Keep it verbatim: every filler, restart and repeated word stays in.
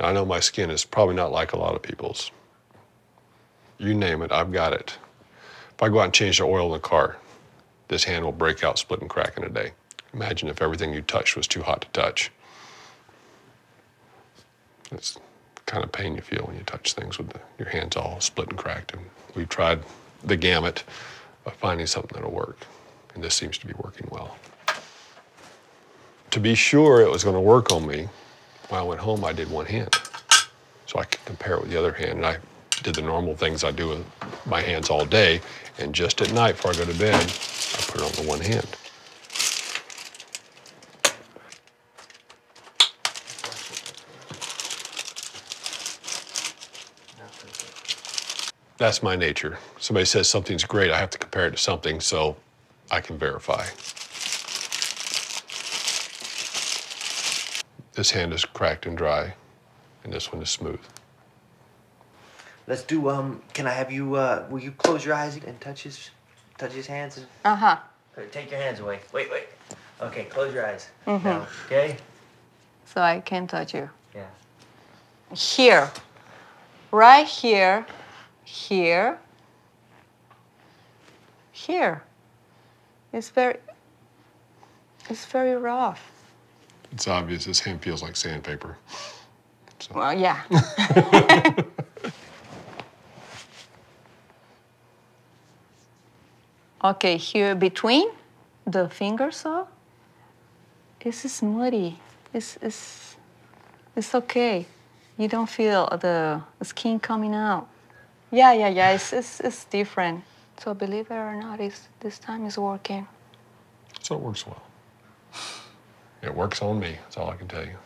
I know my skin is probably not like a lot of people's. You name it, I've got it. If I go out and change the oil in the car, this hand will break out, split and crack in a day. Imagine if everything you touched was too hot to touch. That's the kind of pain you feel when you touch things with the, your hands all split and cracked. And we've tried the gamut of finding something that'll work, and this seems to be working well. To be sure it was going to work on me, when I went home, I did one hand. So I could compare it with the other hand, and I did the normal things I do with my hands all day, and just at night before I go to bed, I put it on the one hand. That's my nature. Somebody says something's great, I have to compare it to something so I can verify. This hand is cracked and dry, and this one is smooth. Let's do, um, can I have you, uh, will you close your eyes and touch his, touch his hands? And... Uh-huh. Take your hands away. Wait, wait. Okay, close your eyes. Mm-hmm. Now, okay? So I can touch you. Yeah. Here. Right here. Here. Here. It's very, it's very rough. It's obvious this hand feels like sandpaper. So. Well, yeah. Okay, here between the fingers, so this is muddy. It's, it's, it's okay. You don't feel the skin coming out. Yeah, yeah, yeah, it's, it's, it's different. So believe it or not, it's, this time is working. So it works well. It works on me, that's all I can tell you.